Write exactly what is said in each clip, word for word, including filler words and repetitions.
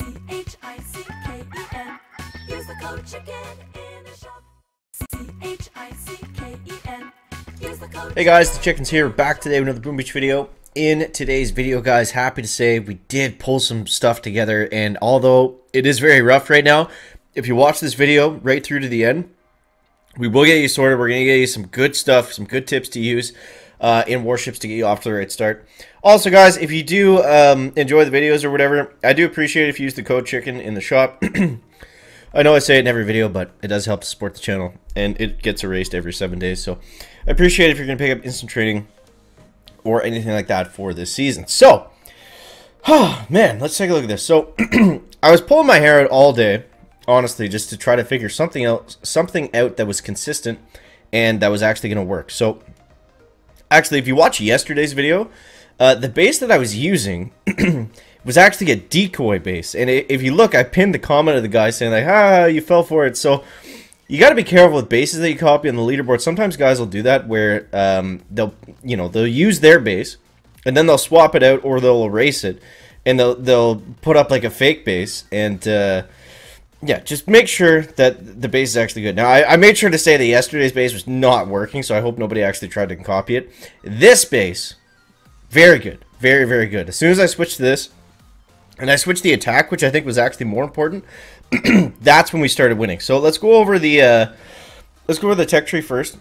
C H I C K E N. Use the code chicken in the shop. C H I C K E N. Use the code. Hey guys, The Chicken's here, back today with another Boom Beach video. In today's video, guys, happy to say we did pull some stuff together, and although it is very rough right now, if you watch this video right through to the end, we will get you sorted. We're going to get you some good stuff, some good tips to use uh, in Warships to get you off to the right start. Also, guys, if you do um, enjoy the videos or whatever, I do appreciate it if you use the code chicken in the shop. I know I say it in every video, but it does help support the channel, and it gets erased every seven days. So I appreciate it if you're going to pick up instant trading or anything like that for this season. So, oh, man, let's take a look at this. So I was pulling my hair out all day, honestly, just to try to figure something else, something out that was consistent and that was actually going to work. So, actually, if you watch yesterday's video, uh, the base that I was using was actually a decoy base. And if you look, I pinned the comment of the guy saying, like, ah, you fell for it. So, you got to be careful with bases that you copy on the leaderboard. Sometimes guys will do that where um, they'll, you know, they'll use their base and then they'll swap it out or they'll erase it. And they'll, they'll put up, like, a fake base and... Uh, yeah, just make sure that the base is actually good. Now, I, I made sure to say that yesterday's base was not working, so I hope nobody actually tried to copy it. This base, very good. Very, very good. As soon as I switched to this, and I switched the attack, which I think was actually more important, that's when we started winning. So let's go over the uh, let's go over the tech tree first.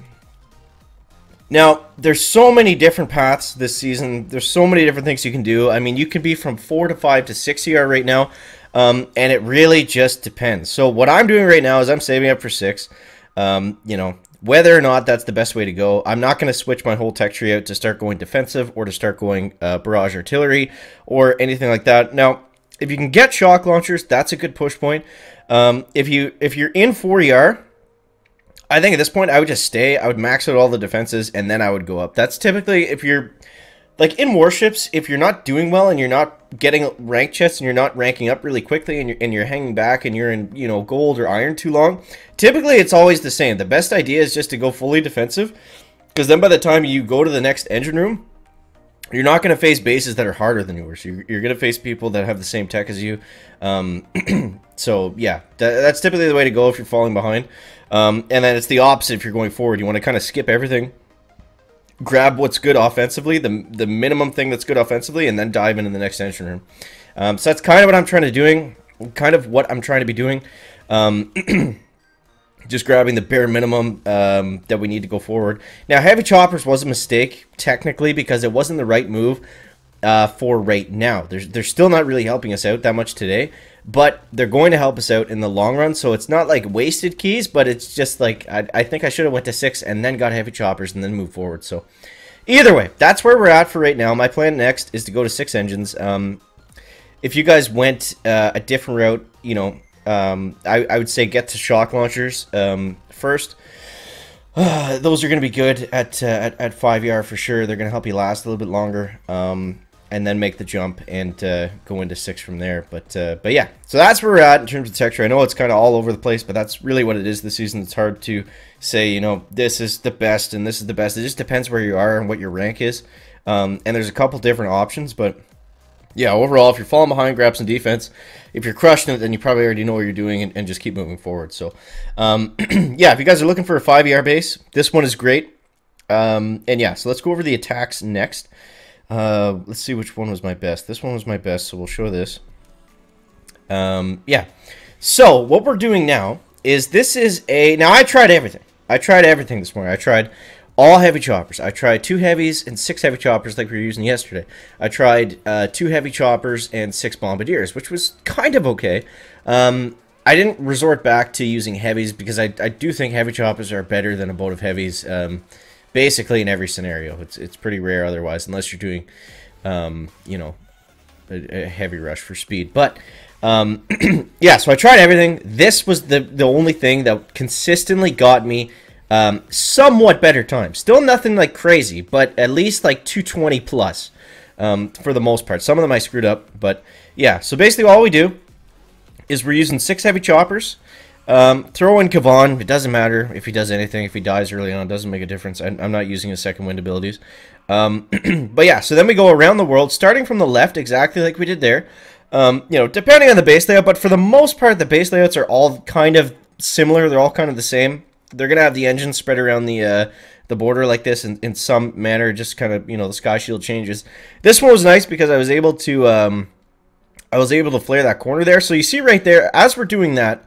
Now, there's so many different paths this season. There's so many different things you can do. I mean, you can be from four to five to six E R right now. Um, and it really just depends. So what I'm doing right now is I'm saving up for six. Um, you know, whether or not that's the best way to go, I'm not going to switch my whole tech tree out to start going defensive or to start going uh, barrage artillery or anything like that. Now, if you can get shock launchers, that's a good push point. Um, if you if you're in four E R, I think at this point I would just stay. I would max out all the defenses and then I would go up. That's typically if you're like in Warships, if you're not doing well and you're not getting rank chests and you're not ranking up really quickly and you're, and you're hanging back and you're in, you know, gold or iron too long, typically it's always the same. The best idea is just to go fully defensive, because then by the time you go to the next engine room, you're not going to face bases that are harder than yours. You're, you're going to face people that have the same tech as you. Um, so, yeah, that, that's typically the way to go if you're falling behind. Um, and then it's the opposite if you're going forward. You want to kind of skip everything. Grab what's good offensively, the the minimum thing that's good offensively, and then dive into the next engine room. Um, so that's kind of what I'm trying to doing, kind of what I'm trying to be doing. Um, just grabbing the bare minimum um, that we need to go forward. Now, heavy choppers was a mistake, technically, because it wasn't the right move uh, for right now. They're, they're still not really helping us out that much today, but they're going to help us out in the long run, so it's not like wasted keys, but it's just like, I, I think I should have went to six and then got heavy choppers and then moved forward. So either way, that's where we're at for right now. My plan next is to go to six engines. Um, if you guys went uh, a different route, you know, um, I, I would say get to shock launchers um, first. Uh, those are going to be good at, uh, at, at five E R for sure. They're going to help you last a little bit longer. Um, and then make the jump and uh, go into six from there. But uh, but yeah, so that's where we're at in terms of texture. I know it's kind of all over the place, but that's really what it is this season. It's hard to say, you know, this is the best and this is the best. It just depends where you are and what your rank is. Um, and there's a couple different options, but yeah, overall, if you're falling behind, grab some defense. If you're crushing it, then you probably already know what you're doing and, and just keep moving forward. So um, yeah, if you guys are looking for a five E R base, this one is great. Um, and yeah, so let's go over the attacks next. Uh, let's see which one was my best. This one was my best, so we'll show this. Um, yeah. So, what we're doing now is this is a... Now, I tried everything. I tried everything this morning. I tried all heavy choppers. I tried two heavies and six heavy choppers like we were using yesterday. I tried uh, two heavy choppers and six bombardiers, which was kind of okay. Um... I didn't resort back to using heavies because I, I do think heavy choppers are better than a boat of heavies, um, basically in every scenario. It's it's pretty rare otherwise, unless you're doing, um, you know, a, a heavy rush for speed. But, um, yeah, so I tried everything. This was the, the only thing that consistently got me um, somewhat better time. Still nothing like crazy, but at least like two twenty plus um, for the most part. Some of them I screwed up, but yeah. So basically all we do is we're using six heavy choppers. Um, throw in Kavan. It doesn't matter if he does anything. If he dies early on, it doesn't make a difference. I, I'm not using his second wind abilities. Um, but yeah, so then we go around the world, starting from the left, exactly like we did there. um, you know, depending on the base layout, but for the most part, the base layouts are all kind of similar. They're all kind of the same. They're going to have the engine spread around the uh, the border like this in, in some manner, just kind of, you know, the sky shield changes. This one was nice because I was able to, um, I was able to flare that corner there. So you see right there, as we're doing that,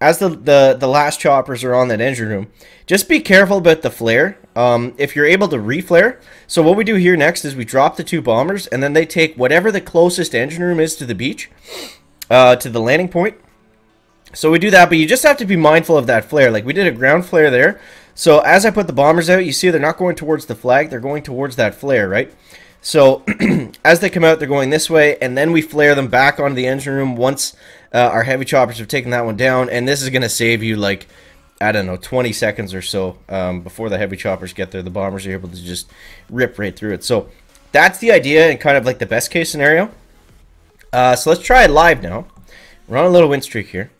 as the, the, the last choppers are on that engine room, just be careful about the flare. Um, if you're able to reflare, so what we do here next is we drop the two bombers, and then they take whatever the closest engine room is to the beach, uh, to the landing point. So we do that, but you just have to be mindful of that flare. Like we did a ground flare there. So as I put the bombers out, you see they're not going towards the flag. They're going towards that flare, right? So as they come out, they're going this way, and then we flare them back onto the engine room once uh, our heavy choppers have taken that one down. And this is going to save you, like, I don't know, twenty seconds or so um, before the heavy choppers get there. The bombers are able to just rip right through it. So that's the idea and kind of like the best case scenario. Uh, so let's try it live now. We're on a little win streak here.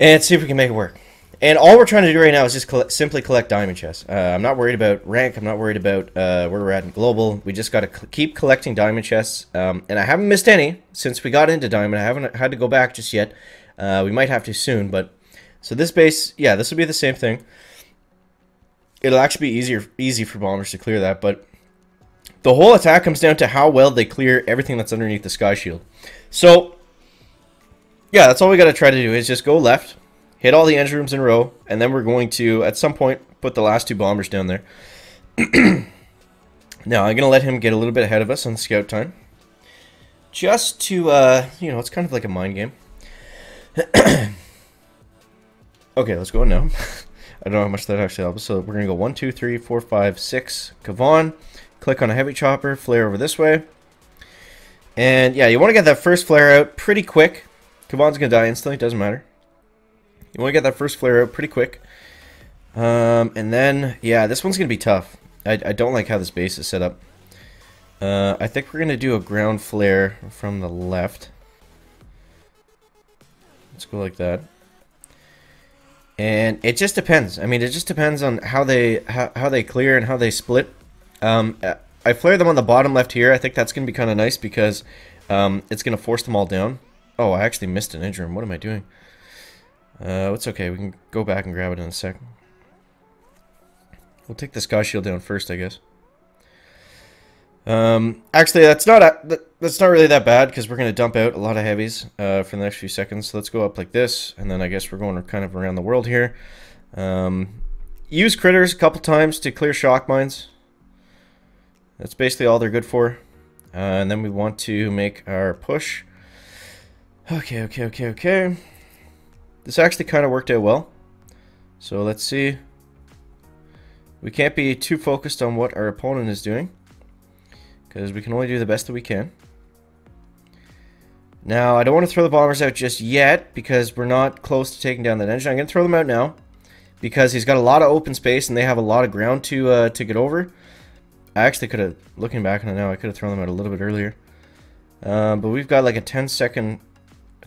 And see if we can make it work. And all we're trying to do right now is just collect, simply collect diamond chests. Uh, I'm not worried about rank. I'm not worried about uh, where we're at in global. We just got to keep collecting diamond chests. Um, and I haven't missed any since we got into diamond. I haven't had to go back just yet. Uh, we might have to soon. But so this base, yeah, this will be the same thing. It'll actually be easier, easy for bombers to clear that. But the whole attack comes down to how well they clear everything that's underneath the sky shield. So yeah, that's all we got to try to do is just go left, hit all the engine rooms in a row, and then we're going to, at some point, put the last two bombers down there. Now, I'm going to let him get a little bit ahead of us on the scout time. Just to, uh, you know, it's kind of like a mind game. Okay, let's go now. I don't know how much that actually helps. So we're going to go one, two, three, four, five, six. Kavan, click on a heavy chopper, flare over this way. And yeah, you want to get that first flare out pretty quick. Kavan's going to die instantly, doesn't matter. You want to get that first flare out pretty quick. Um, and then, yeah, this one's going to be tough. I, I don't like how this base is set up. Uh, I think we're going to do a ground flare from the left. Let's go like that. And it just depends. I mean, it just depends on how they how, how they clear and how they split. Um, I flare them on the bottom left here. I think that's going to be kind of nice because um, it's going to force them all down. Oh, I actually missed an engine room. What am I doing? Uh, it's okay. We can go back and grab it in a sec. We'll take the sky shield down first, I guess. Um, actually, that's not a, that's not really that bad because we're going to dump out a lot of heavies uh, for the next few seconds. So let's go up like this, and then I guess we're going kind of around the world here. Um, use critters a couple times to clear shock mines. That's basically all they're good for. Uh, and then we want to make our push. Okay, okay, okay, okay. This actually kind of worked out well. So let's see. We can't be too focused on what our opponent is doing, because we can only do the best that we can. Now, I don't want to throw the bombers out just yet, because we're not close to taking down that engine. I'm going to throw them out now, because he's got a lot of open space, and they have a lot of ground to, uh, to get over. I actually could have, looking back on it now, I could have thrown them out a little bit earlier. Uh, but we've got like a ten second...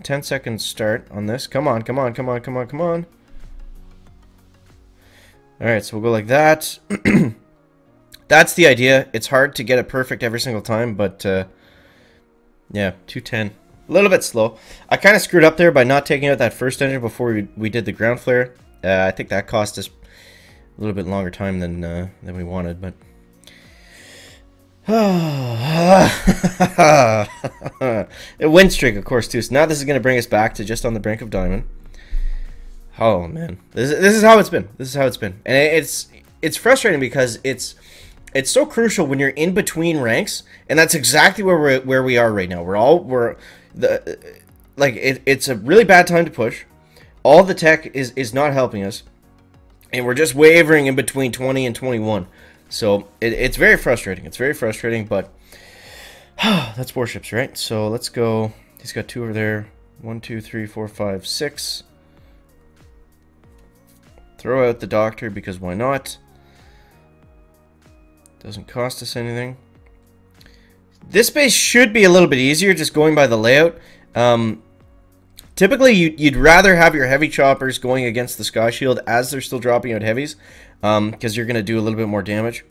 ten second start on this. Come on, come on, come on, come on, come on. Alright, so we'll go like that. That's the idea. It's hard to get it perfect every single time, but uh, yeah, two ten. A little bit slow. I kind of screwed up there by not taking out that first engine before we, we did the ground flare. Uh, I think that cost us a little bit longer time than, uh, than we wanted, but a win streak, of course, too. So now this is going to bring us back to just on the brink of diamond. Oh man, this is, this is how it's been. This is how it's been, and it's it's frustrating because it's it's so crucial when you're in between ranks, and that's exactly where we where we are right now. We're all we're the like it, it's a really bad time to push. All the tech is is not helping us, and we're just wavering in between twenty and twenty-one. So it, it's very frustrating. It's very frustrating, but that's Warships, right? So let's go. He's got two over there. One, two, three, four, five, six. Throw out the doctor because why not? Doesn't cost us anything. This base should be a little bit easier just going by the layout. Um, typically, you, you'd rather have your heavy choppers going against the sky shield as they're still dropping out heavies, because um, you're going to do a little bit more damage.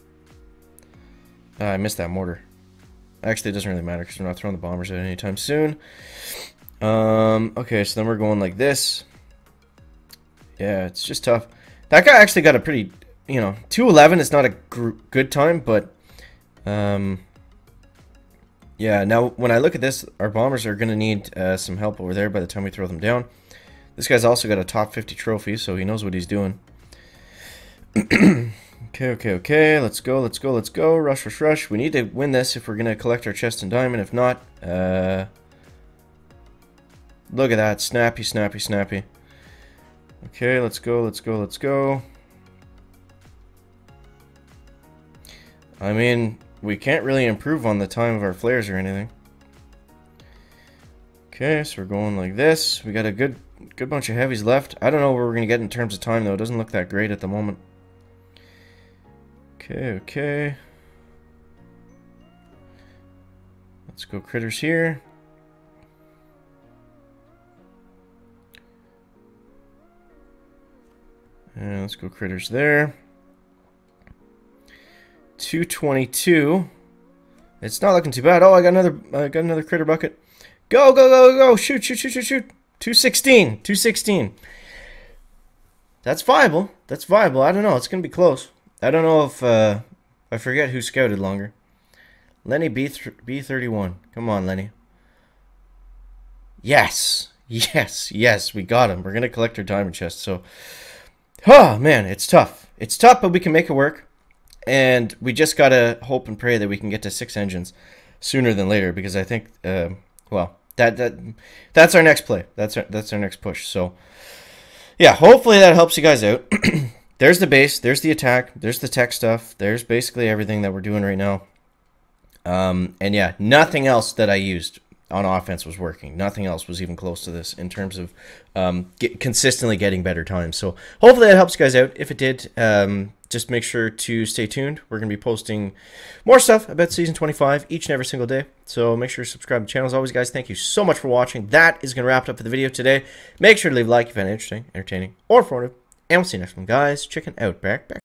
Uh, I missed that mortar. Actually, it doesn't really matter because we're not throwing the bombers at any time soon. Um, okay, so then we're going like this. Yeah, it's just tough. That guy actually got a pretty, you know, two eleven is not a gr good time, but, um, yeah, now when I look at this, our bombers are going to need uh, some help over there by the time we throw them down. This guy's also got a top fifty trophy, so he knows what he's doing. Okay, okay, okay, let's go, let's go, let's go, rush, rush, rush. We need to win this if we're going to collect our chest and diamond. If not, uh, look at that, snappy, snappy, snappy. Okay, let's go, let's go, let's go. I mean, we can't really improve on the time of our flares or anything. Okay, so we're going like this. We got a good, good bunch of heavies left. I don't know where we're going to get in terms of time, though. It doesn't look that great at the moment. Okay, okay. Let's go critters here. And let's go critters there. two twenty-two. It's not looking too bad. Oh, I got another I got another critter bucket. Go, go, go, go. Shoot, shoot, shoot, shoot, shoot. two sixteen. two sixteen. That's viable. That's viable. I don't know. It's going to be close. I don't know if, uh, I forget who scouted longer. Lenny B B thirty-one. Come on, Lenny. Yes. Yes. Yes. We got him. We're going to collect our diamond chest. So, oh, man, it's tough. It's tough, but we can make it work. And we just got to hope and pray that we can get to six engines sooner than later, because I think, uh, well, that, that that's our next play. That's our, that's our next push. So, yeah, hopefully that helps you guys out. There's the base, there's the attack, there's the tech stuff, there's basically everything that we're doing right now. Um, and yeah, nothing else that I used on offense was working. Nothing else was even close to this in terms of um, get, consistently getting better time. So hopefully that helps you guys out. If it did, um, just make sure to stay tuned. We're going to be posting more stuff about Season twenty-five each and every single day. So make sure to subscribe to the channel. As always, guys, thank you so much for watching. That is going to wrap it up for the video today. Make sure to leave a like if you found it interesting, entertaining, or informative. And we'll see you next one, guys. Chicken out. Back, back.